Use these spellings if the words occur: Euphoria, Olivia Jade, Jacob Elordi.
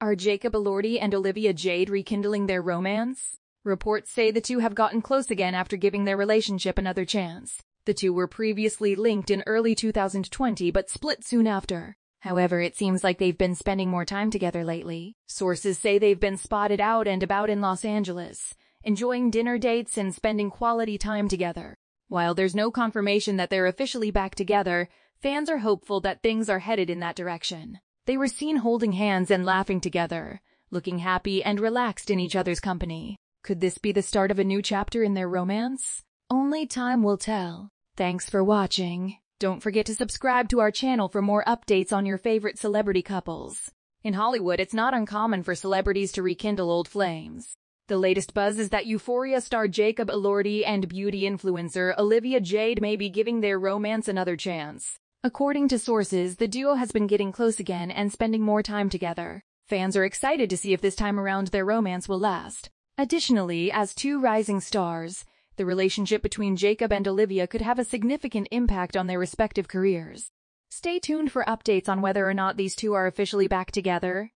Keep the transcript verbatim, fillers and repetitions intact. Are Jacob Elordi and Olivia Jade rekindling their romance? Reports say the two have gotten close again after giving their relationship another chance. The two were previously linked in early two thousand twenty but split soon after. However, it seems like they've been spending more time together lately. Sources say they've been spotted out and about in Los Angeles, enjoying dinner dates and spending quality time together. While there's no confirmation that they're officially back together, fans are hopeful that things are headed in that direction. They were seen holding hands and laughing together, looking happy and relaxed in each other's company. Could this be the start of a new chapter in their romance? Only time will tell. Thanks for watching. Don't forget to subscribe to our channel for more updates on your favorite celebrity couples. In Hollywood, it's not uncommon for celebrities to rekindle old flames. The latest buzz is that Euphoria star Jacob Elordi and beauty influencer Olivia Jade may be giving their romance another chance. According to sources, the duo has been getting close again and spending more time together. Fans are excited to see if this time around their romance will last. Additionally, as two rising stars, the relationship between Jacob and Olivia could have a significant impact on their respective careers. Stay tuned for updates on whether or not these two are officially back together.